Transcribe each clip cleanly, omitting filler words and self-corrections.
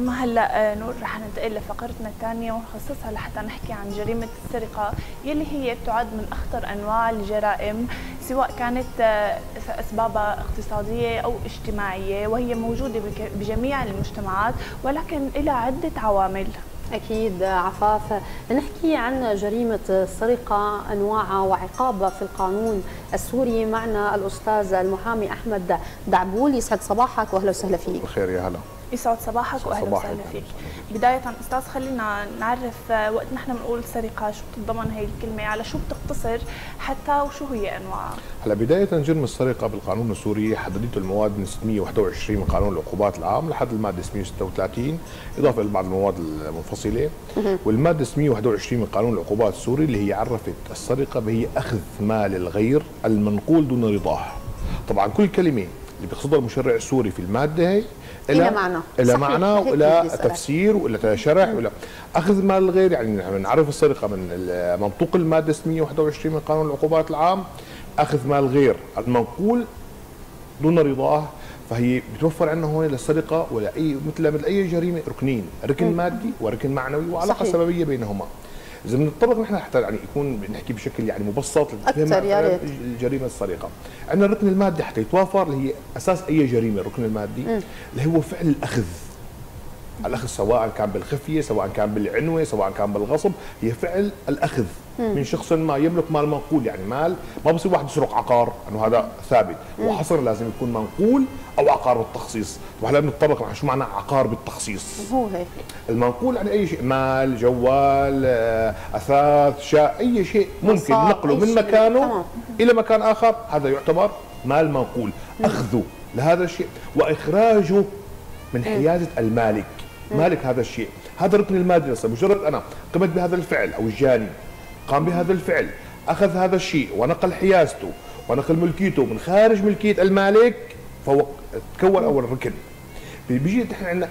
أما هلأ نور رح ننتقل لفقرتنا الثانية ونخصصها لحتى نحكي عن جريمة السرقة يلي هي بتعد من أخطر أنواع الجرائم، سواء كانت أسبابها اقتصادية أو اجتماعية، وهي موجودة بجميع المجتمعات ولكن إلى عدة عوامل. أكيد عفاف، نحكي عن جريمة السرقة أنواعها وعقابها في القانون السوري. معنا الأستاذ المحامي أحمد دعبول. يسعد صباحك وأهلا وسهلا فيك. بخير يا هلا. يسعد صباحك وأهلا وسهلا فيك. بداية أستاذ خلينا نعرف وقت نحن بنقول سرقة شو بتتضمن هي الكلمة، على شو بتقتصر حتى وشو هي أنواعها؟ هلا بداية جرم السرقة بالقانون السوري حددته المواد من 621 من قانون العقوبات العام لحد المادة 636 إضافة لبعض المواد المنفصلة، والمادة 621 من قانون العقوبات السوري اللي هي عرفت السرقة بهي أخذ مال الغير المنقول دون رضاه. طبعا كل كلمة اللي بيقصدها المشرع السوري في المادة هي إلى معنى وإلى تفسير وإلى شرح وإلى أخذ مال الغير. يعني نحن نعرف السرقة من منطوق المادة 621 من قانون العقوبات العام، أخذ مال الغير المنقول دون رضاه، فهي بتوفر عندنا هون للسرقة ولا أي مثل أي جريمة ركنين، ركن مادي وركن معنوي وعلاقة سببية بينهما. إذا بنطبق نحن حتى يعني يكون بنحكي بشكل يعني مبسط لنفهم جريمة السرقة، عندنا الركن المادي حتى يتوافر اللي هي أساس أي جريمة، الركن المادي اللي هو فعل الأخذ. الأخذ سواء كان بالخفية، سواء كان بالعنوة، سواء كان بالغصب، هي فعل الأخذ من شخص ما يملك مال منقول. يعني مال ما بصير واحد يسرق عقار انه هذا ثابت وحصر، لازم يكون منقول او عقار بالتخصيص. وهلا بنطبق على شو معنى عقار بالتخصيص. هو هيك المنقول يعني اي شيء، مال، جوال، اثاث، شاء، اي شيء ممكن نقله من مكانه الى مكان اخر، هذا يعتبر مال منقول. اخذه لهذا الشيء واخراجه من حيازه المالك، مالك هذا الشيء، هذا الركن المادي. مجرد انا قمت بهذا الفعل او الجاني قام بهذا الفعل، اخذ هذا الشيء ونقل حيازته ونقل ملكيته من خارج ملكيه المالك، فهو تكون اول ركن. بيجي نحن عندنا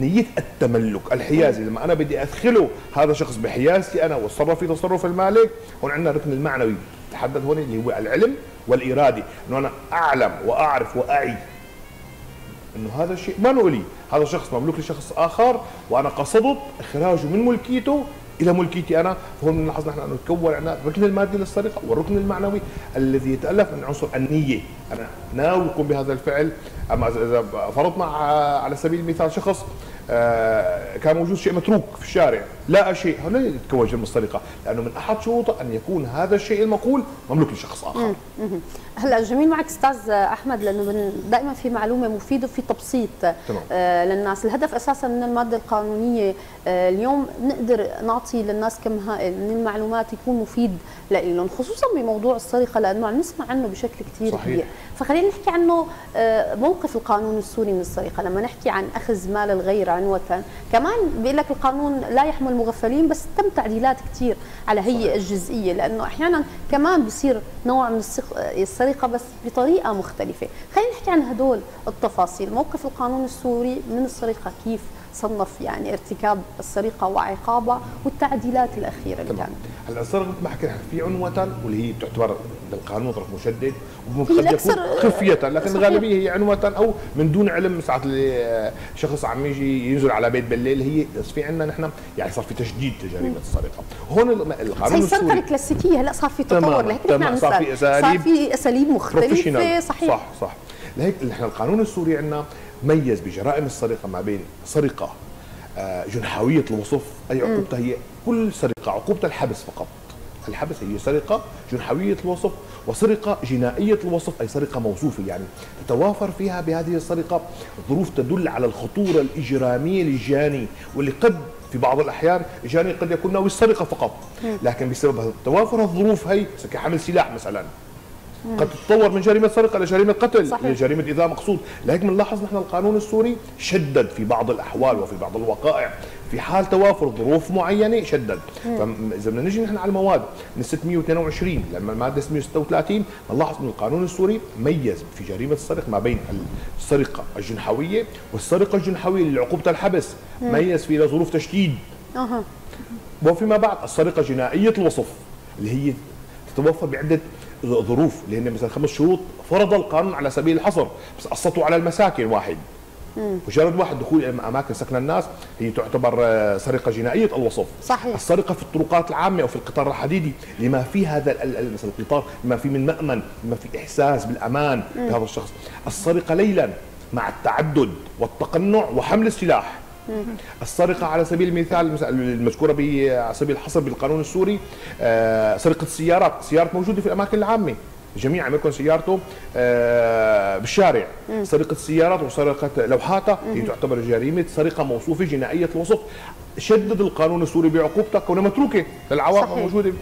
نيه التملك، الحيازه، لما انا بدي ادخله هذا الشخص بحيازتي انا واتصرف في تصرف المالك. هون عندنا الركن المعنوي نتحدث هون اللي هو العلم والاراده، انه انا اعلم واعرف واعي انه هذا الشيء ما نولي، هذا الشخص مملوك لشخص اخر وانا قصدت اخراجه من ملكيته الى ملكيتي انا. فهون بنلاحظ نحن انه تكون عندنا الركن المادي للسرقه والركن المعنوي الذي يتالف من عنصر النيه، انا ناوي اقوم بهذا الفعل. اما اذا فرضنا على سبيل المثال شخص كان موجود شيء متروك في الشارع، لا شيء، هون لا يتكون جرم السرقه، لانه من احد شروطه ان يكون هذا الشيء المقول مملوك لشخص اخر. هلا جميل معك استاذ احمد، لانه دائما في معلومه مفيده وفي تبسيط للناس. الهدف اساسا من الماده القانونيه اليوم نقدر نعطي للناس كم هائل من المعلومات يكون مفيد لهم، خصوصا بموضوع السرقه لانه عم نسمع عنه بشكل كثير كبير. فخلينا نحكي عنه موقف القانون السوري من السرقه. لما نحكي عن اخذ مال الغير عنوه، كمان بيقول لك القانون لا يحمل المغفلين، بس تم تعديلات كثير على هي الجزئيه، لانه احيانا كمان بصير نوع من السرقه بس بطريقه مختلفه. خلينا نحكي عن هدول التفاصيل، موقف القانون السوري من السرقه، كيف صنف يعني ارتكاب السرقه وعقابها والتعديلات الاخيره اللي كانت. هلا السرقه مثل ما حكينا في عنوه واللي هي بتعتبر بالقانون طرف مشدد وممكن يكون خفيه، لكن الغالبيه هي عنوه او من دون علم. ساعات شخص عم يجي ينزل على بيت بالليل، هي في عندنا نحن يعني صار في تشديد جريمه السرقه. هون القانون السوري السرقه الكلاسيكيه، هلا صار في تطور، لهيك نحن صار في اساليب مختلفه. صحيح صح. لهيك نحن القانون السوري عندنا ميز بجرائم السرقه ما بين سرقه جنحويه الوصف، اي عقوبتها هي كل سرقه عقوبتها الحبس فقط، الحبس. هي سرقه جنحويه الوصف وسرقه جنائيه الوصف، اي سرقه موصوفه، يعني تتوافر فيها بهذه السرقه ظروف تدل على الخطوره الاجراميه للجاني، واللي قد في بعض الاحيان الجاني قد يكون ناوي السرقه فقط، لكن بسبب توافر الظروف هي كحمل سلاح مثلا قد تتطور من جريمه سرقه لجريمه قتل، لجريمه ايذاء مقصود. لهيك بنلاحظ نحن القانون السوري شدد في بعض الاحوال وفي بعض الوقائع في حال توافر ظروف معينه شدد. فاذا بدنا نجي نحن على المواد من 622 لما الماده 636، بنلاحظ انه القانون السوري ميز في جريمه السرقه ما بين السرقه الجنحويه والسرقه الجنحويه اللي عقوبتها الحبس، ميز فيها لظروف تشديد. وفيما بعد السرقه جنائيه الوصف اللي هي تتوفر بعده ظروف، اللي هن مثلا 5 شروط فرض القانون على سبيل الحصر، بس قصته على المساكن واحد، مجرد واحد دخول الى اماكن سكن الناس هي تعتبر سرقه جنائيه الوصف. صحيح. السرقه في الطرقات العامه او في القطار الحديدي لما في هذا مثلا القطار لما في من مأمن، لما في احساس بالامان لهذا الشخص. السرقه ليلا مع التعدد والتقنع وحمل السلاح. السرقه على سبيل المثال المذكوره على سبيل الحصر بالقانون السوري سرقه السيارات، سياره موجوده في الاماكن العامه، الجميع عم يكون سيارته بالشارع. سرقه السيارات وسرقه لوحاتها هي تعتبر جريمه سرقه موصوفه جنائيه الوصف. شدد القانون السوري بعقوبتها كونها متروكه للعوائق موجوده.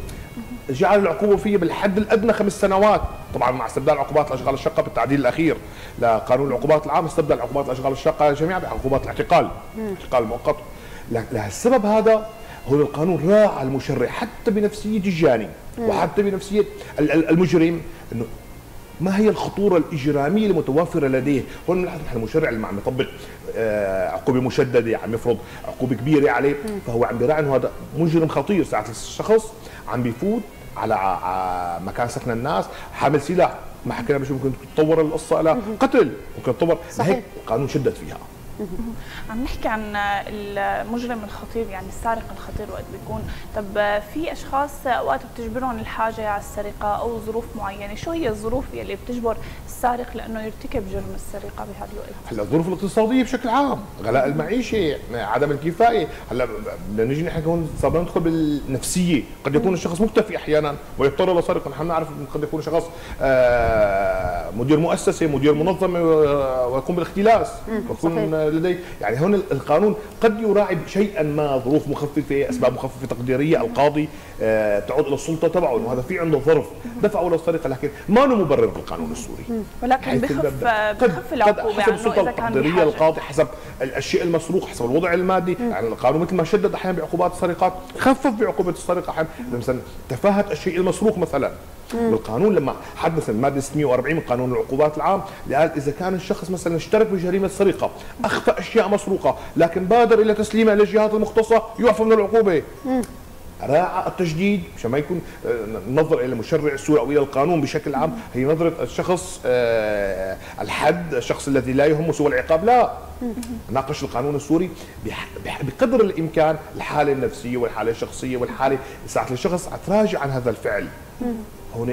جعل العقوبه فيها بالحد الادنى 5 سنوات، طبعا مع استبدال عقوبات الاشغال الشاقه بالتعديل الاخير لقانون العقوبات العام استبدل عقوبات الاشغال الشاقه جميعا بعقوبات الاعتقال، الاعتقال المؤقت. لهالسبب هذا هو القانون راعى المشرع حتى بنفسيه الجاني وحتى بنفسيه المجرم، انه ما هي الخطوره الاجراميه المتوافره لديه. هون بنلاحظ نحن المشرع اللي عم يطبق عقوبه مشدده، عم يفرض عقوبه كبيره عليه، فهو عم بيراعي انه هذا مجرم خطير. ساعه الشخص عم بيفوت على مكان سكن الناس حامل سلاح، ما حكينا بشو ممكن تتطور القصه الى قتل، ممكن تتطور. هيك القانون شدد فيها. عم نحكي عن المجرم الخطير، يعني السارق الخطير وقت بيكون، طب في اشخاص اوقات بتجبرهم الحاجه على السرقه او ظروف معينه، شو هي الظروف يلي بتجبر السارق لانه يرتكب جرم السرقه بهذا الوقت؟ هلا الظروف الاقتصاديه بشكل عام، غلاء المعيشه، عدم الكفايه، هلا بدنا نجي نحكي هون صرنا ندخل بالنفسيه، قد يكون الشخص مختفي احيانا ويضطر لسرقه، نحن بنعرف قد يكون شخص مدير مؤسسه، مدير منظمه ويقوم بالاختلاس، ويكون لديه يعني هون القانون قد يراعي شيئا ما ظروف مخففه، اسباب مخففه تقديريه، القاضي تعود الى السلطه تبعه انه هذا في عنده ظرف دفعه للسرقه، لكن ما له مبرر بالقانون السوري، ولكن بخف العقوبه حسب السلطه التقديريه، القاضي حسب الشيء المسروق، حسب الوضع المادي. يعني القانون مثل ما شدد احيانا بعقوبات السرقات خفف بعقوبه السرقه احيانا، مثلا تفاهه الشيء المسروق مثلا. بالقانون لما حد مثلا ماده 640 من قانون العقوبات العام قال اذا كان الشخص مثلا اشترك بجريمه سرقه، اخفى اشياء مسروقه، لكن بادر الى تسليمها للجهات المختصه يعفى من العقوبه. راعى التجديد مشان ما يكون النظر الى المشرع السوري او الى القانون بشكل عام هي نظره الشخص الحد، الشخص الذي لا يهمه سوى العقاب، لا. ناقش القانون السوري بقدر الامكان الحاله النفسيه والحاله الشخصيه والحاله ساعه الشخص اتراجع عن هذا الفعل. هون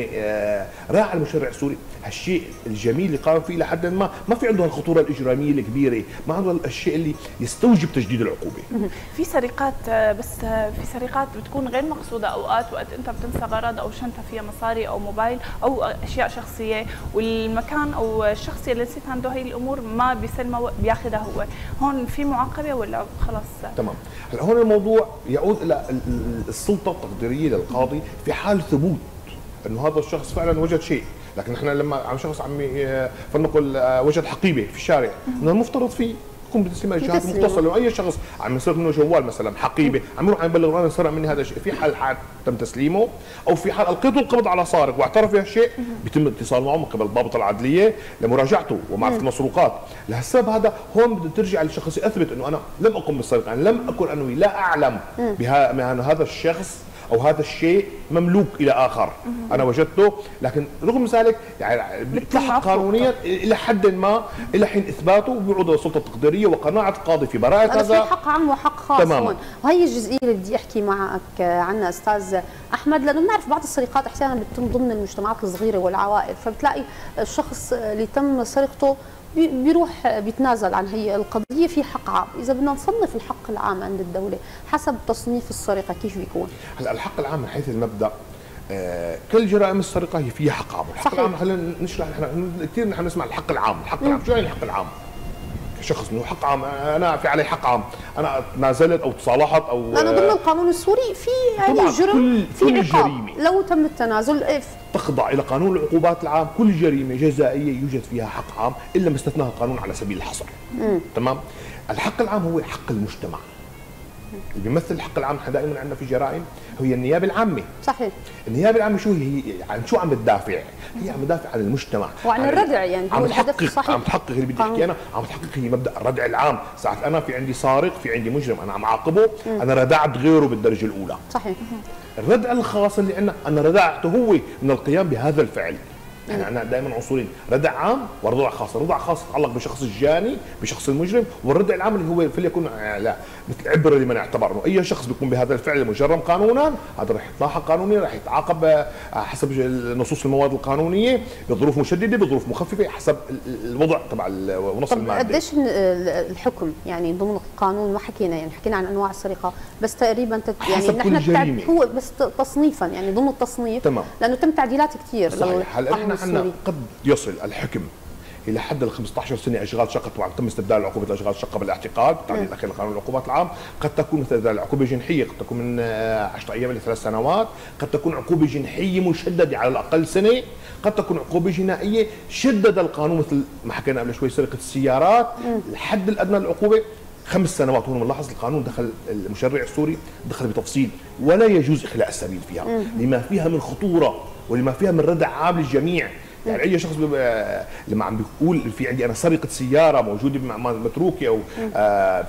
راعى المشرع السوري هالشيء الجميل اللي قام فيه لحد ما في عنده الخطوره الاجراميه الكبيره، ما عنده الشيء اللي يستوجب تجديد العقوبه. في سرقات، بس في سرقات بتكون غير مقصوده اوقات، وقت انت بتنسى غرض او شنطه فيها مصاري او موبايل او اشياء شخصيه، والمكان او الشخص اللي نسيت عنده هي الامور ما بيسلمها بياخذها هو، هون في معاقبه ولا خلص؟ تمام، هلا هون الموضوع يعود الى السلطه التقديريه للقاضي في حال ثبوت انه هذا الشخص فعلا وجد شيء، لكن نحن لما عم شخص عم فلنقل وجد حقيبه في الشارع، من المفترض فيه تكون بتسليمها الجهات المختصه، لو اي شخص عم يصير منه جوال مثلا حقيبه عم يروح عم يبلغ انا سرق مني هذا الشيء، في حال تم تسليمه او في حال القيته القبض على سارق واعترف بهالشيء بيتم الاتصال معه من قبل الضابط العدليه لمراجعته ومعرفه المسروقات. لهالسبب هذا هون بده ترجع للشخص يثبت انه انا لم اقم بالسرقه، انا لم اكن انوي، لا اعلم بهذا الشخص او هذا الشيء مملوك الى اخر، انا وجدته، لكن رغم ذلك يعني بيتلحق قانونيا الى حد ما الى حين اثباته، وبيعود للسلطه التقديريه وقناعه القاضي في براءه هذا. في حق عام وحق خاص هون، وهي الجزئيه اللي بدي احكي معك عنها استاذ احمد، لانه بنعرف بعض السرقات احيانا بتتم ضمن المجتمعات الصغيره والعوائل، فبتلاقي الشخص اللي تم سرقته بيروح بيتنازل عن هي القضيه في حق عام. اذا بدنا نصنف الحق العام عند الدوله حسب تصنيف السرقه كيف بيكون؟ هلا الحق العام من حيث المبدا كل جرائم السرقه هي فيها حق عام. الحق العام خلينا نشرح، نحن كثير نحن نسمع الحق العام، الحق العام شو يعني الحق العام؟ شخص انه حق عام، انا في علي حق عام، انا تنازلت او تصالحت او لانه ضمن القانون السوري في يعني جرم، في عقاب لو تم التنازل تخضع الى قانون العقوبات العام. كل جريمه جزائيه يوجد فيها حق عام الا ما استثناها القانون على سبيل الحصر. تمام. الحق العام هو حق المجتمع اللي بيمثل الحق العام. نحن دائما عندنا في جرائم هي النيابه العامه. صحيح. النيابه العامه شو هي؟ عن شو عم بتدافع؟ هي عم بتدافع عن المجتمع وعن الردع، يعني هو الهدف الصحيح. عم تحقق اللي بدي احكي انا، عم تحقق هي مبدا الردع العام. ساعه انا في عندي سارق، في عندي مجرم، انا عم اعاقبه، انا ردعت غيره بالدرجه الاولى. صحيح. الردع الخاص اللي عندنا انا ردعته هو من القيام بهذا الفعل. احنا عندنا دائما عنصرين، ردع عام وردع خاص، الردع خاص يتعلق بشخص الجاني، بشخص المجرم، والردع العام اللي هو فليكن لا مثل عبره لمن اعتبر انه اي شخص بيقوم بهذا الفعل المجرم قانونا هذا راح يتلاحق قانونيا، راح يتعاقب حسب نصوص المواد القانونيه بظروف مشدده، بظروف مخففه، حسب الوضع تبع ونص الماده. طب قديش الحكم يعني ضمن القانون؟ ما حكينا يعني، حكينا عن انواع السرقه بس تقريبا يعني نحن هو بس تصنيفا يعني ضمن التصنيف تمام، لانه تم تعديلات كثير. صحيح. هلا احنا عندنا قد يصل الحكم الى حد ال 15 سنه اشغال شقه، طبعا تم استبدال عقوبه اشغال شقه بالاعتقال بالتعديل الاخير لقانون العقوبات العام، قد تكون مثل ذلك عقوبه جنحيه، قد تكون من 10 ايام الى 3 سنوات، قد تكون عقوبه جنحيه مشدده على الاقل سنه، قد تكون عقوبه جنائيه شدد القانون مثل ما حكينا قبل شوي سرقه السيارات، الحد الادنى للعقوبه 5 سنوات. هون بنلاحظ القانون دخل المشرع السوري دخل بتفصيل، ولا يجوز اخلاء السبيل فيها لما فيها من خطوره ولما فيها من ردع عام للجميع. يعني اي شخص لما عم بيقول في عندي انا سرقه سياره موجوده متروكه او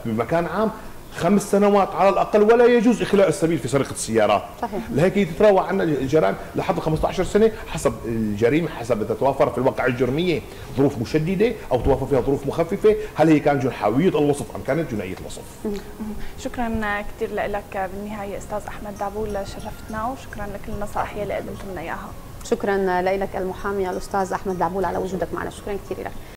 بمكان عام 5 سنوات على الاقل، ولا يجوز اخلاء السبيل في سرقه السيارات. صحيح. لهيك تتراوى عنا الجرائم لحد 15 سنه حسب الجريمه، حسب تتوافر في الواقع الجرميه ظروف مشدده او توافر فيها ظروف مخففه، هل هي كانت جنحويه الوصف ام كانت جنائيه الوصف. شكرا كثير لك بالنهايه استاذ احمد دعبول، شرفتنا وشكرا لكل النصائح اللي قدمت لنا اياها. شكرا لك المحامي الاستاذ احمد دعبول على وجودك معنا، شكرا كثير لك.